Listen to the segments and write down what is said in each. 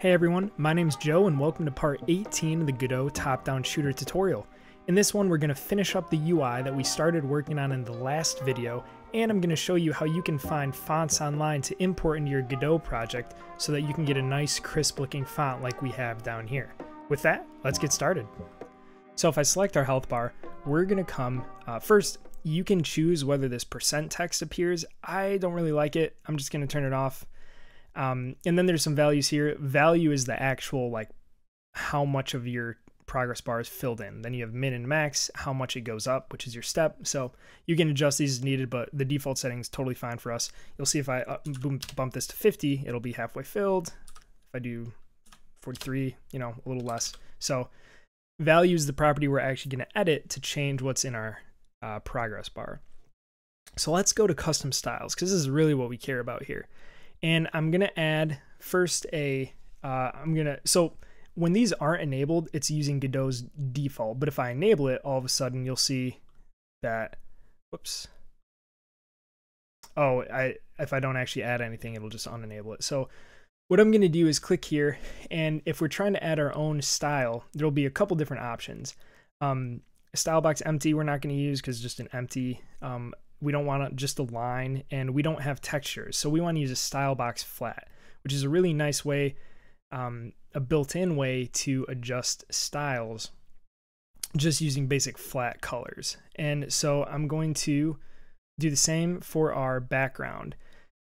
Hey everyone, my name's Joe and welcome to part 18 of the Godot top-down shooter tutorial. In this one we're going to finish up the UI that we started working on in the last video, and I'm going to show you how you can find fonts online to import into your Godot project so that you can get a nice crisp looking font like we have down here. With that, let's get started. So if I select our health bar, we're going to come first you can choose whether this percent text appears. I don't really like it, I'm just going to turn it off. And then there's some values here. Value is the actual, like, how much of your progress bar is filled in. Then you have min and max, how much it goes up, which is your step. So you can adjust these as needed, but the default setting is totally fine for us. You'll see if I bump this to 50, it'll be halfway filled. If I do 43, you know, a little less. So value is the property we're actually going to edit to change what's in our progress bar. So let's go to custom styles, because this is really what we care about here. And I'm going to add first a, so when these aren't enabled, it's using Godot's default, but if I enable it, all of a sudden you'll see that, whoops. Oh, if I don't actually add anything, it'll just unenable it. So what I'm going to do is click here. And if we're trying to add our own style, there'll be a couple different options. Style box empty, we're not going to use, because just an empty, we don't want just a line, and we don't have textures. So we want to use a style box flat, which is a really nice way, a built-in way to adjust styles just using basic flat colors. And so I'm going to do the same for our background.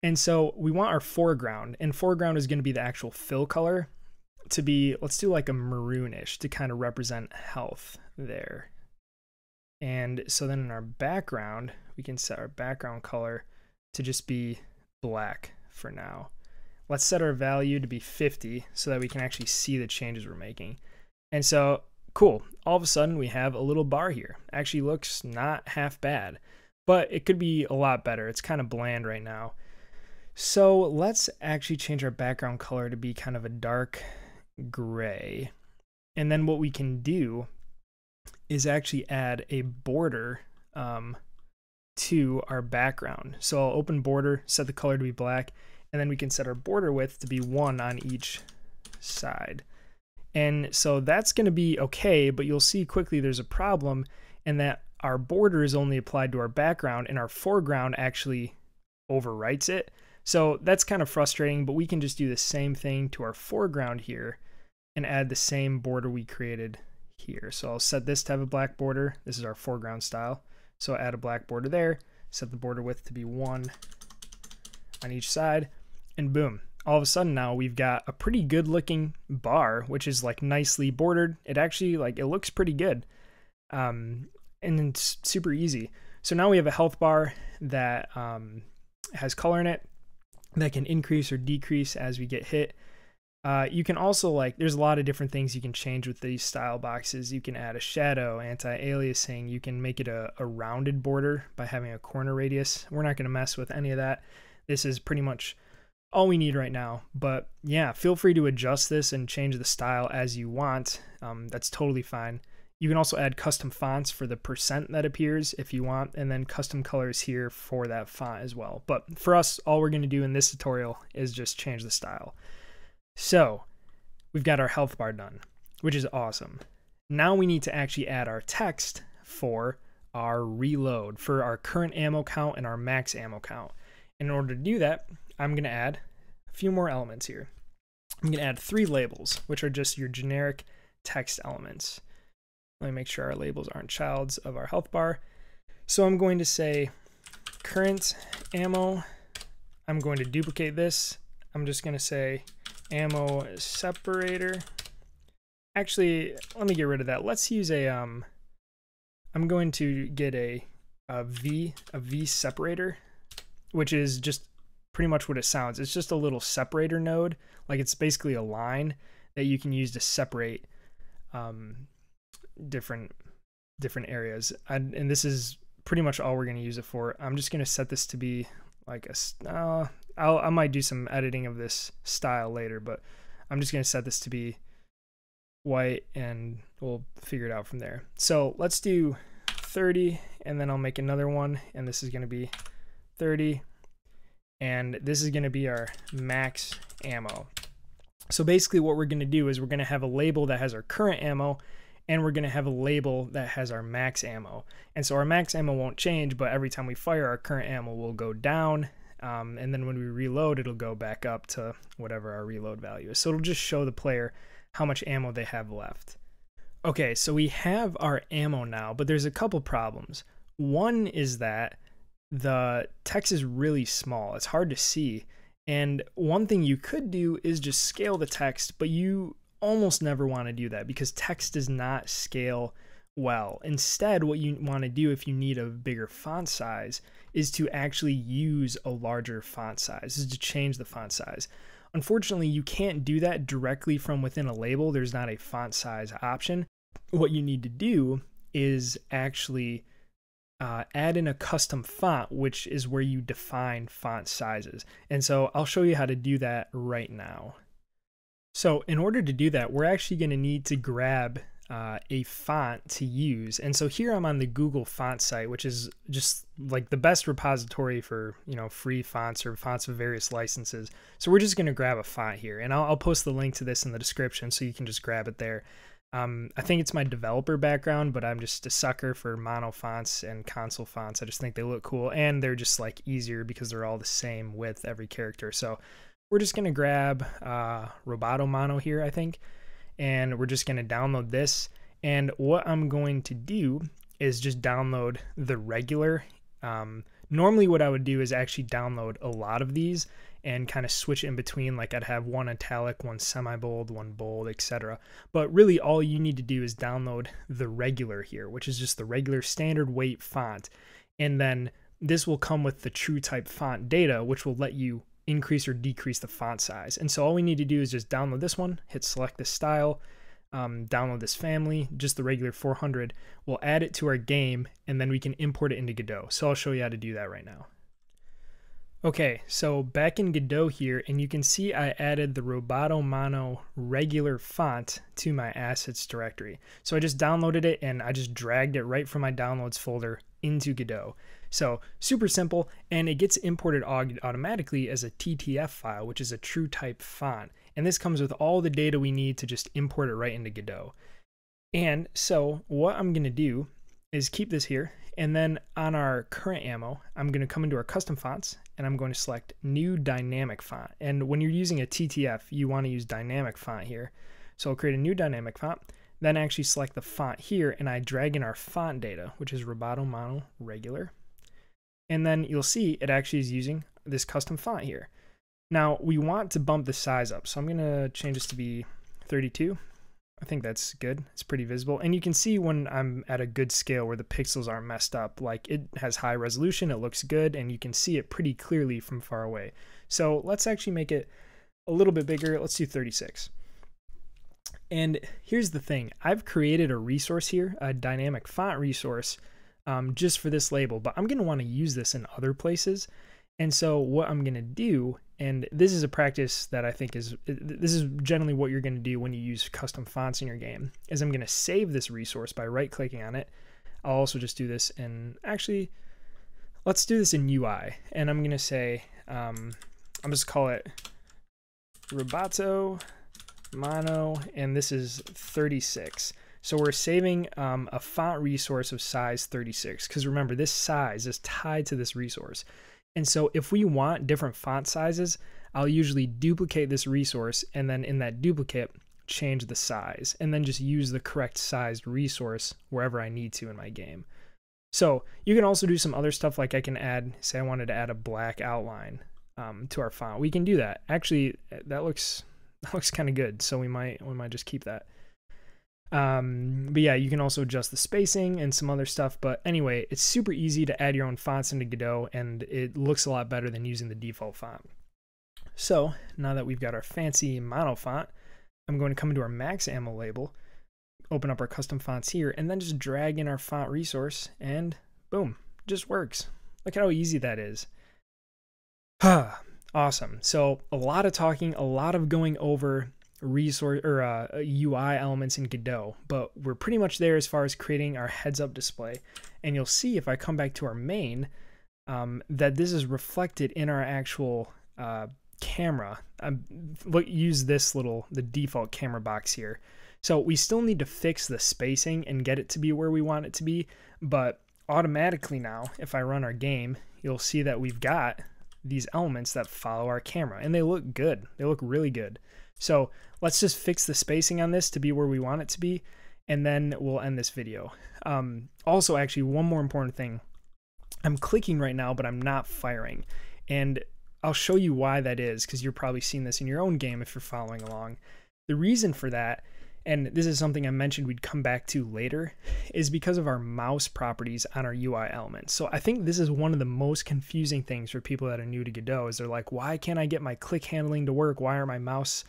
And so we want our foreground, and foreground is going to be the actual fill color to be, let's do like a maroonish to kind of represent health there. And so then in our background, we can set our background color to just be black for now. Let's set our value to be 50 so that we can actually see the changes we're making. And so, cool, all of a sudden we have a little bar here. Actually looks not half bad, but it could be a lot better. It's kind of bland right now. So let's actually change our background color to be kind of a dark gray. And then what we can do is actually add a border to our background. So I'll open border, set the color to be black, and then we can set our border width to be 1 on each side. And so that's gonna be okay, but you'll see quickly there's a problem in that our border is only applied to our background and our foreground actually overwrites it. So that's kind of frustrating, but we can just do the same thing to our foreground here and add the same border we created here. So I'll set this to have a black border. This is our foreground style. So add a black border there, set the border width to be 1 on each side, and boom. All of a sudden now we've got a pretty good looking bar, which is like nicely bordered. It actually, like, it looks pretty good. And it's super easy. So now we have a health bar that has color in it that can increase or decrease as we get hit. You can also, like, there's a lot of different things you can change with these style boxes. You can add a shadow, anti-aliasing. You can make it a rounded border by having a corner radius. We're not going to mess with any of that. This is pretty much all we need right now. But yeah, feel free to adjust this and change the style as you want. That's totally fine. You can also add custom fonts for the percent that appears if you want, and then custom colors here for that font as well. But for us, all we're going to do in this tutorial is just change the style. So we've got our health bar done, which is awesome. Now we need to actually add our text for our reload, for our current ammo count and our max ammo count. In order to do that, I'm going to add a few more elements here. I'm going to add 3 labels, which are just your generic text elements. Let me make sure our labels aren't childs of our health bar. So I'm going to say current ammo. I'm going to duplicate this. I'm just going to say ammo separator. Actually, let me get rid of that. Let's use a I'm going to get a V separator, which is just pretty much what it sounds. It's just a little separator node. Like, it's basically a line that you can use to separate different areas. And this is pretty much all we're going to use it for. I'm just going to set this to be like a I might do some editing of this style later, but I'm just going to set this to be white and we'll figure it out from there. So let's do 30, and then I'll make another one, and this is going to be 30, and this is going to be our max ammo. So basically what we're going to do is we're going to have a label that has our current ammo, and we're going to have a label that has our max ammo. And so our max ammo won't change, but every time we fire, our current ammo will go down. And then when we reload, it'll go back up to whatever our reload value is. So it'll just show the player how much ammo they have left. Okay, so we have our ammo now, but there's a couple problems. One is that the text is really small. It's hard to see. And one thing you could do is just scale the text, but you almost never want to do that because text does not scale well. Instead, what you want to do if you need a bigger font size is to actually use a larger font size, is to change the font size. Unfortunately, you can't do that directly from within a label. There's not a font size option. What you need to do is actually add in a custom font, which is where you define font sizes. And so I'll show you how to do that right now. So in order to do that, we're actually going to need to grab a font to use. And so here I'm on the Google Fonts site, which is just like the best repository for, you know, free fonts or fonts of various licenses. So we're just going to grab a font here, and I'll post the link to this in the description so you can just grab it there. I think it's my developer background, but I'm just a sucker for mono fonts and console fonts. I just think they look cool, and they're just like easier because they're all the same with every character. So we're just going to grab Roboto Mono here, I think, and we're just going to download this. And what I'm going to do is just download the regular. Normally what I would do is actually download a lot of these and kind of switch in between, like I'd have one italic, one semi-bold, one bold, etc. But really all you need to do is download the regular here, which is just the regular standard weight font. And then this will come with the TrueType font data, which will let you increase or decrease the font size. And so all we need to do is just download this one, hit select this style, download this family, just the regular 400. We'll add it to our game, and then we can import it into Godot. So I'll show you how to do that right now. Okay, so back in Godot here, and you can see I added the Roboto Mono regular font to my assets directory. So I just downloaded it, and I just dragged it right from my downloads folder into Godot. So super simple, and it gets imported automatically as a TTF file, which is a TrueType font. And this comes with all the data we need to just import it right into Godot. And so what I'm going to do is keep this here, and then on our current ammo, I'm going to come into our custom fonts, and I'm going to select new dynamic font. And when you're using a TTF, you want to use dynamic font here. So I'll create a new dynamic font, then actually select the font here, and I drag in our font data, which is Roboto Mono regular. And then you'll see it actually is using this custom font here. Now we want to bump the size up. So I'm gonna change this to be 32. I think that's good, it's pretty visible. And you can see when I'm at a good scale where the pixels aren't messed up, like it has high resolution, it looks good, and you can see it pretty clearly from far away. So let's actually make it a little bit bigger. Let's do 36. And here's the thing, I've created a resource here, a dynamic font resource, just for this label, but I'm going to want to use this in other places. And so what I'm going to do, and this is a practice that I think is, this is generally what you're going to do when you use custom fonts in your game, is I'm going to save this resource by right clicking on it. I'll also just do this in, actually, let's do this in UI. And I'm going to say, I'm just call it Roboto Mono, and this is 36. So we're saving a font resource of size 36, because remember, this size is tied to this resource. And so if we want different font sizes, I'll usually duplicate this resource, and then in that duplicate, change the size, and then just use the correct sized resource wherever I need to in my game. So you can also do some other stuff, like I can add, say I wanted to add a black outline to our font. We can do that. Actually, that looks kind of good, so we might just keep that. But yeah, you can also adjust the spacing and some other stuff, but anyway, it's super easy to add your own fonts into Godot, and it looks a lot better than using the default font. So now that we've got our fancy mono font, I'm going to come into our max ammo label, open up our custom fonts here, and then just drag in our font resource, and boom, just works. Look at how easy that is. Awesome. So a lot of talking, a lot of going over resource or UI elements in Godot, but we're pretty much there as far as creating our heads up display. And you'll see if I come back to our main that this is reflected in our actual camera use this little, the default camera box here. So we still need to fix the spacing and get it to be where we want it to be, but automatically now, if I run our game, you'll see that we've got these elements that follow our camera, and they look good. They look really good. So let's just fix the spacing on this to be where we want it to be, and then we'll end this video. Also, actually, one more important thing. I'm clicking right now, but I'm not firing. And I'll show you why that is, because you're probably seeing this in your own game if you're following along. The reason for that, and this is something I mentioned we'd come back to later, is because of our mouse properties on our UI elements. So I think this is one of the most confusing things for people that are new to Godot, is they're like, why can't I get my click handling to work? Why are my mouse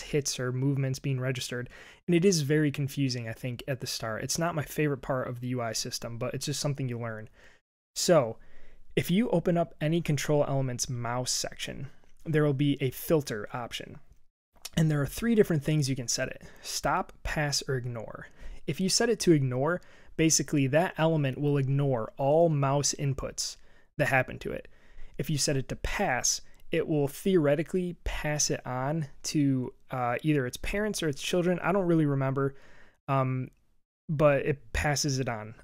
hits or movements being registered? And it is very confusing, I think, at the start. It's not my favorite part of the UI system, but it's just something you learn. So if you open up any control elements mouse section, there will be a filter option. And there are three different things you can set it: stop, pass, or ignore. If you set it to ignore, basically that element will ignore all mouse inputs that happen to it. If you set it to pass, it will theoretically pass it on to either its parents or its children. I don't really remember, but it passes it on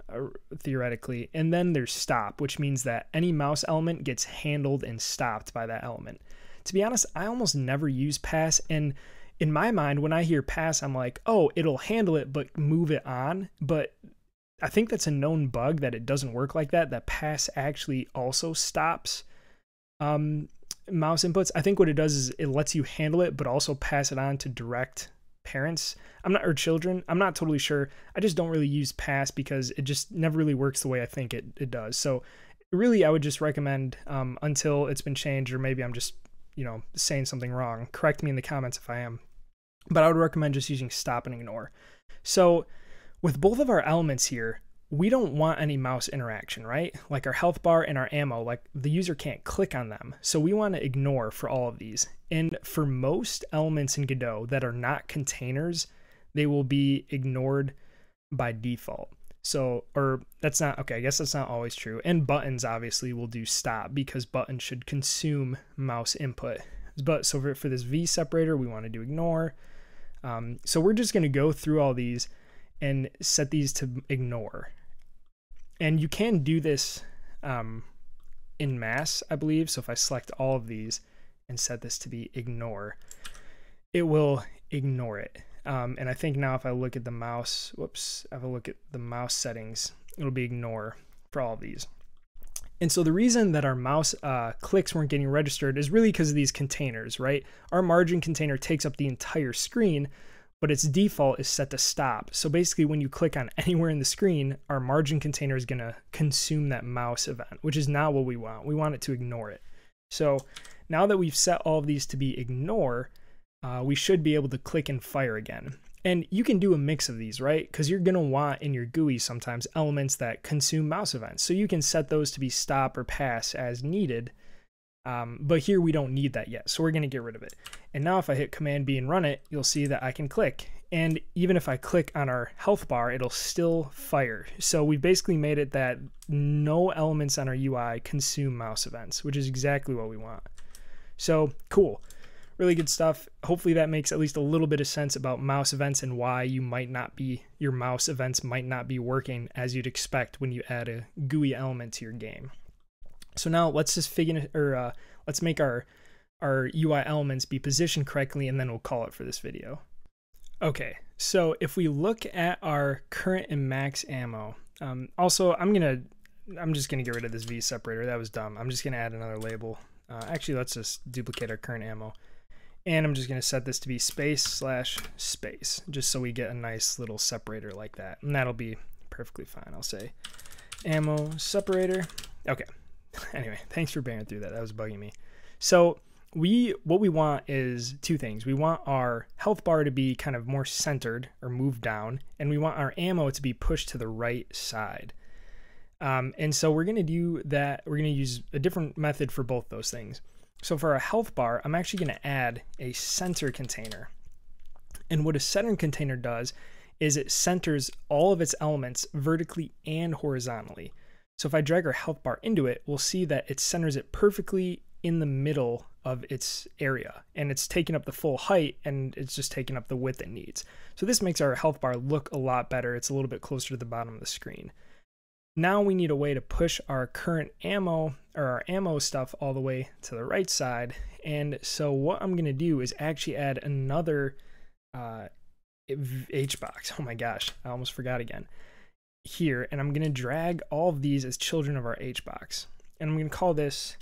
theoretically. And then there's stop, which means that any mouse element gets handled and stopped by that element. To be honest, I almost never use pass, and in my mind, when I hear pass, I'm like, oh, it'll handle it, but move it on. But I think that's a known bug that it doesn't work like that, that pass actually also stops mouse inputs. I think what it does is it lets you handle it, but also pass it on to direct parents. Or children. I'm not totally sure. I just don't really use pass because it just never really works the way I think it does. So really, I would just recommend until it's been changed, or maybe I'm just, you know, saying something wrong. Correct me in the comments if I am. But I would recommend just using stop and ignore. So with both of our elements here, we don't want any mouse interaction, right? Like our health bar and our ammo, like the user can't click on them. So we want to ignore for all of these. And for most elements in Godot that are not containers, they will be ignored by default. So, or that's not, okay, I guess that's not always true. And buttons obviously will do stop because buttons should consume mouse input. But so for this V separator, we want to do ignore. So we're just going to go through all these and set these to ignore. And you can do this in mass, I believe. So if I select all of these and set this to be ignore, it will ignore it. And I think now if I look at the mouse, if I look at the mouse settings, it'll be ignore for all of these. And so the reason that our mouse clicks weren't getting registered is really because of these containers, right? Our margin container takes up the entire screen, but its default is set to stop. So basically when you click on anywhere in the screen, our margin container is going to consume that mouse event, which is not what we want. We want it to ignore it. So now that we've set all of these to be ignore, we should be able to click and fire again. And you can do a mix of these, right? Because you're going to want in your GUI sometimes elements that consume mouse events. So you can set those to be stop or pass as needed. But here we don't need that yet. So we're going to get rid of it. And now if I hit Command B and run it, you'll see that I can click. And even if I click on our health bar, it'll still fire. So we basically made it that no elements on our UI consume mouse events, which is exactly what we want. So cool. Really good stuff. Hopefully that makes at least a little bit of sense about mouse events and why you might not be, your mouse events might not be working as you'd expect when you add a GUI element to your game. So now let's just let's make our UI elements be positioned correctly, and then we'll call it for this video. Okay, so if we look at our current and max ammo, also I'm just gonna get rid of this V separator. That was dumb. I'm just gonna add another label. Actually, let's just duplicate our current ammo. And I'm just going to set this to be space/space, just so we get a nice little separator like that. And that'll be perfectly fine. I'll say ammo separator. Okay. Anyway, thanks for bearing through that. That was bugging me. So what we want is two things. We want our health bar to be kind of more centered or moved down, and we want our ammo to be pushed to the right side. And so we're going to do that. We're going to use a different method for both those things. So for our health bar, I'm actually going to add a center container. And what a center container does is it centers all of its elements vertically and horizontally. So if I drag our health bar into it, we'll see that it centers it perfectly in the middle of its area, and it's taking up the full height, and it's just taking up the width it needs. So this makes our health bar look a lot better. It's a little bit closer to the bottom of the screen. Now we need a way to push our current ammo, or our ammo stuff, all the way to the right side. And so what I'm gonna do is actually add another HBox. Oh my gosh, I almost forgot again. Here, and I'm gonna drag all of these as children of our HBox. And I'm gonna call this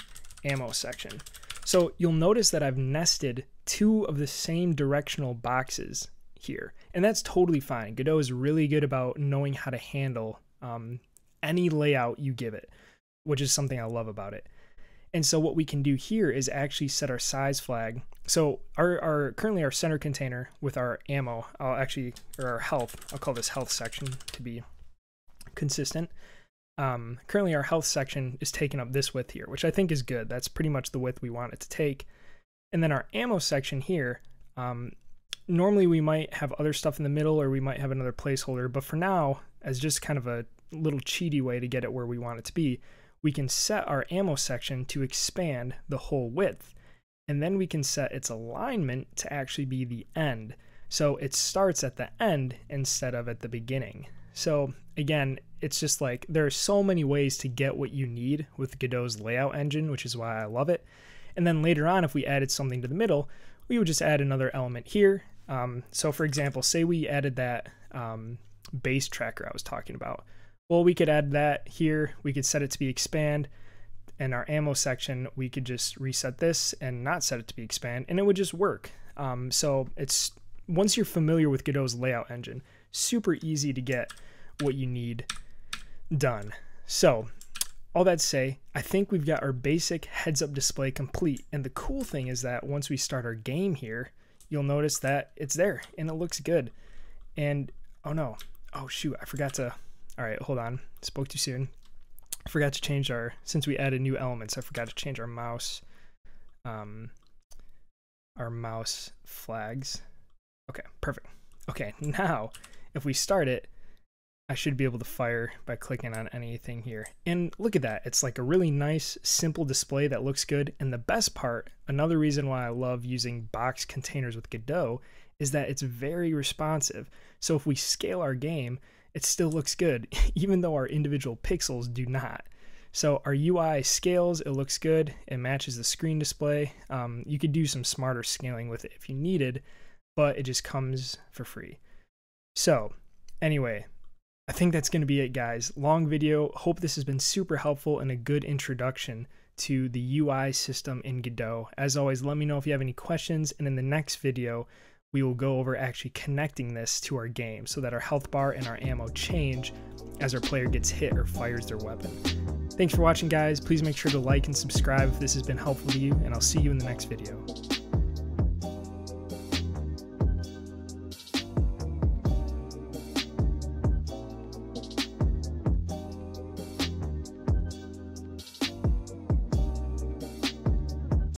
ammo section. So you'll notice that I've nested two of the same directional boxes here. And that's totally fine. Godot is really good about knowing how to handle any layout you give it, which is something I love about it. And so what we can do here is actually set our size flag. So currently our center container with our ammo, or our health, I'll call this health section to be consistent. Currently our health section is taking up this width here, which I think is good. That's pretty much the width we want it to take. And then our ammo section here, normally we might have other stuff in the middle, or we might have another placeholder, but for now, as just kind of a little cheaty way to get it where we want it to be, we can set our ammo section to expand the whole width, and then we can set its alignment to actually be the end, so it starts at the end instead of at the beginning. So again, it's just like there are so many ways to get what you need with Godot's layout engine, which is why I love it. And then later on, if we added something to the middle, we would just add another element here. So for example, say we added that base tracker I was talking about. Well, we could add that here, we could set it to be expand, and our ammo section, we could just reset this and not set it to be expand, and it would just work. So it's, once you're familiar with Godot's layout engine, super easy to get what you need done. So all that to say, I think we've got our basic heads up display complete. And the cool thing is that once we start our game here, you'll notice that it's there and it looks good. And oh no, oh shoot, I forgot to, all right, hold on, spoke too soon. I forgot to change our, since we added new elements, I forgot to change our mouse flags. Okay, perfect. Okay, now if we start it, I should be able to fire by clicking on anything here. And look at that, it's like a really nice, simple display that looks good. And the best part, another reason why I love using box containers with Godot, is that it's very responsive. So if we scale our game, it still looks good, even though our individual pixels do not. So our UI scales, it looks good, it matches the screen display. You could do some smarter scaling with it if you needed, but it just comes for free. So anyway, I think that's going to be it, guys. Long video. Hope this has been super helpful and a good introduction to the UI system in Godot. As always, let me know if you have any questions, and in the next video, we will go over actually connecting this to our game so that our health bar and our ammo change as our player gets hit or fires their weapon. Thanks for watching, guys. Please make sure to like and subscribe if this has been helpful to you, and I'll see you in the next video.